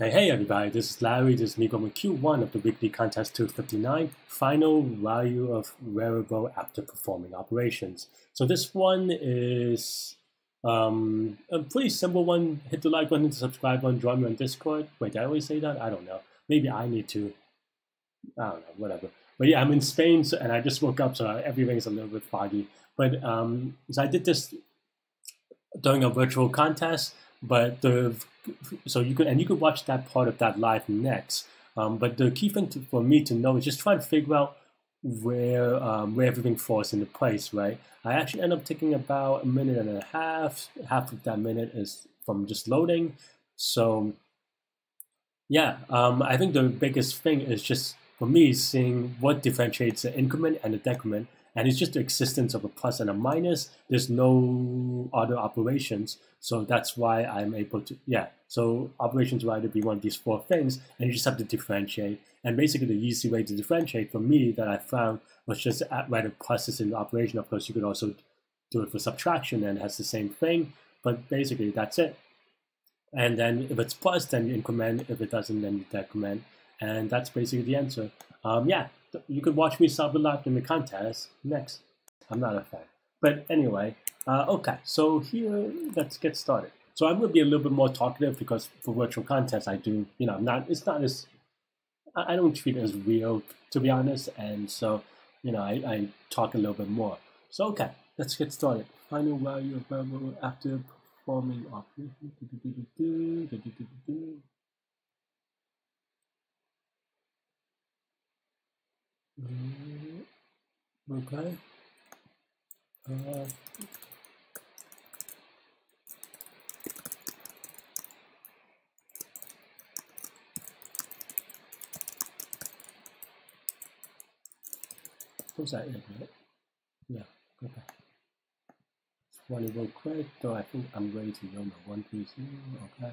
Okay, hey everybody, this is Larry, this is me from Q1 of the Weekly Contest 259, Final Value of Variable After Performing Operations. So this one is a pretty simple one. Hit the like button, hit the subscribe button, join me on Discord. Wait, did I always say that? I don't know. Maybe I need to. I don't know, whatever. But yeah, I'm in Spain, so, and I just woke up, so everything's a little bit foggy. But so I did this during a virtual contest. But you could watch that part of that live next. But the key thing for me to know is just try to figure out where everything falls into place, right? I actually end up taking about a minute and a half. Half of that minute is from just loading. So yeah, I think the biggest thing is just for me seeing what differentiates the increment and the decrement, and it's just the existence of a plus and a minus. There's no other operations, so that's why I'm able to, yeah. So operations will either be one of these four things, and you just have to differentiate. And basically the easy way to differentiate for me that I found was just write a plus is in the operation. Of course, you could also do it for subtraction and it has the same thing, but basically that's it. And then if it's plus, then you increment. If it doesn't, then you decrement. And that's basically the answer. Yeah. You could watch me solve the live in the contest next. I'm not a fan. But anyway, okay, so here, let's get started. So I'm going to be a little bit more talkative because for virtual contests, I do, you know, I don't treat it as real, to be honest. And so, you know, I talk a little bit more. So, okay, let's get started. Final value of variable after performing operations. Okay. Was that it, right? Yeah, okay. Just want to go quick, though I think I'm ready to go my one piece. Okay.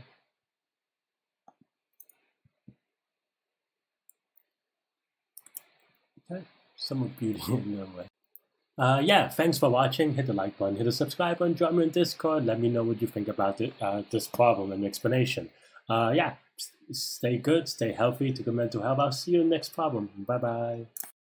Some of beauty in your way. Yeah, thanks for watching. Hit the like button, hit the subscribe button, join me on Discord. Let me know what you think about it, this problem and explanation. Yeah, stay good, stay healthy, take your mental health. I'll see you in the next problem. Bye bye.